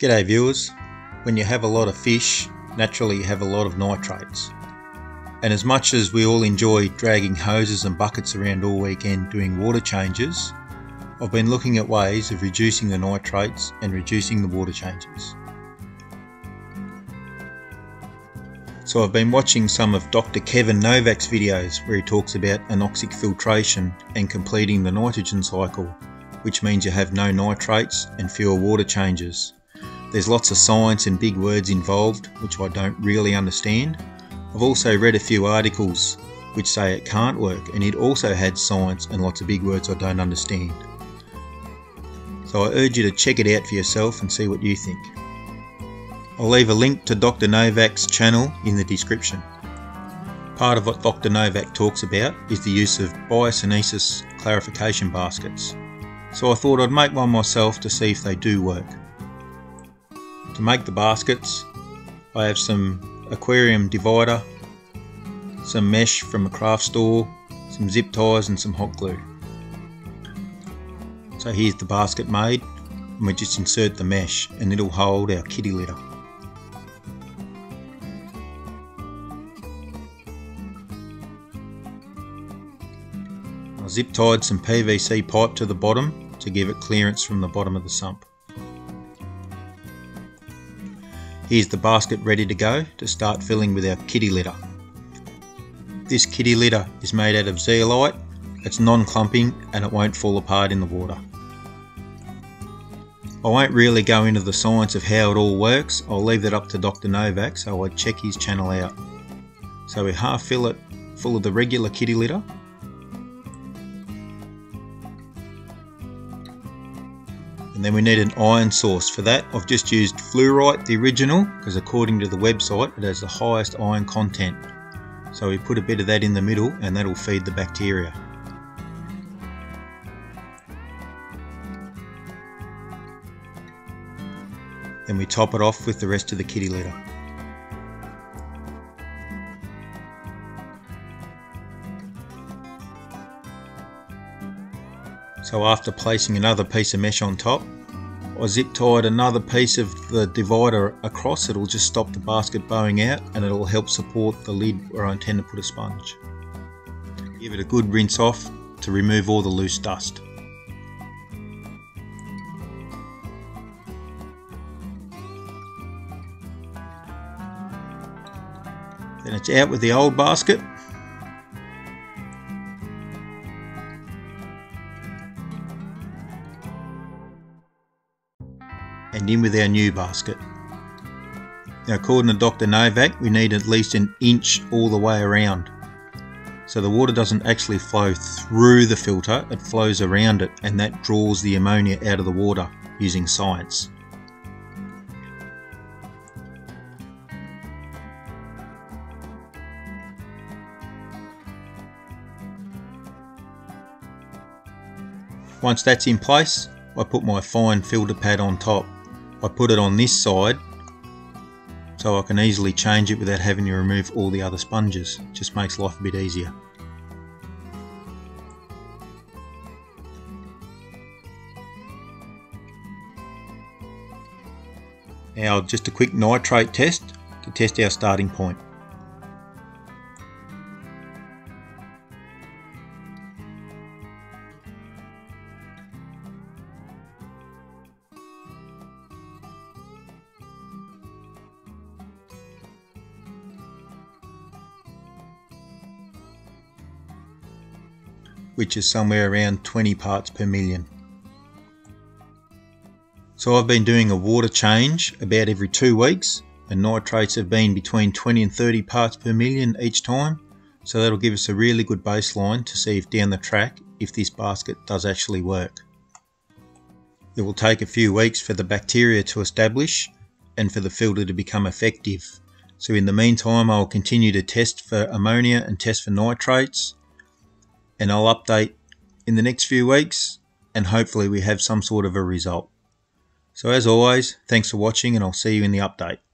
G'day viewers, when you have a lot of fish, naturally you have a lot of nitrates. And as much as we all enjoy dragging hoses and buckets around all weekend doing water changes, I've been looking at ways of reducing the nitrates and reducing the water changes. So I've been watching some of Dr Kevin Novak's videos where he talks about anoxic filtration and completing the nitrogen cycle, which means you have no nitrates and fewer water changes. There's lots of science and big words involved, which I don't really understand. I've also read a few articles which say it can't work, and it also had science and lots of big words I don't understand. So I urge you to check it out for yourself and see what you think. I'll leave a link to Dr Novak's channel in the description. Part of what Dr Novak talks about is the use of biocenosis clarification baskets. So I thought I'd make one myself to see if they do work. To make the baskets, I have some aquarium divider, some mesh from a craft store, some zip ties and some hot glue. So here's the basket made, and we just insert the mesh and it'll hold our kitty litter. I zip tied some PVC pipe to the bottom to give it clearance from the bottom of the sump. Here's the basket ready to go to start filling with our kitty litter. This kitty litter is made out of zeolite, it's non-clumping and it won't fall apart in the water. I won't really go into the science of how it all works, I'll leave that up to Dr Novak, so I'd check his channel out. So we half fill it full of the regular kitty litter. And then we need an iron source. For that I've just used fluorite, the original, because according to the website it has the highest iron content. So we put a bit of that in the middle and that'll feed the bacteria. Then we top it off with the rest of the kitty litter. So after placing another piece of mesh on top, I zip tied another piece of the divider across. It'll just stop the basket bowing out and it'll help support the lid where I intend to put a sponge. Give it a good rinse off to remove all the loose dust. Then it's out with the old basket. And in with our new basket. Now according to Dr Novak, we need at least an inch all the way around. So the water doesn't actually flow through the filter, it flows around it, and that draws the ammonia out of the water using science. Once that's in place, I put my fine filter pad on top. I put it on this side so I can easily change it without having to remove all the other sponges. It just makes life a bit easier. Now just a quick nitrate test to test our starting point. Which is somewhere around 20 parts per million. So I've been doing a water change about every 2 weeks, and nitrates have been between 20 and 30 parts per million each time, so that'll give us a really good baseline to see if down the track if this basket does actually work. It will take a few weeks for the bacteria to establish and for the filter to become effective. So in the meantime I'll continue to test for ammonia and test for nitrates, and I'll update in the next few weeks and hopefully we have some sort of a result. So as always, thanks for watching and I'll see you in the update.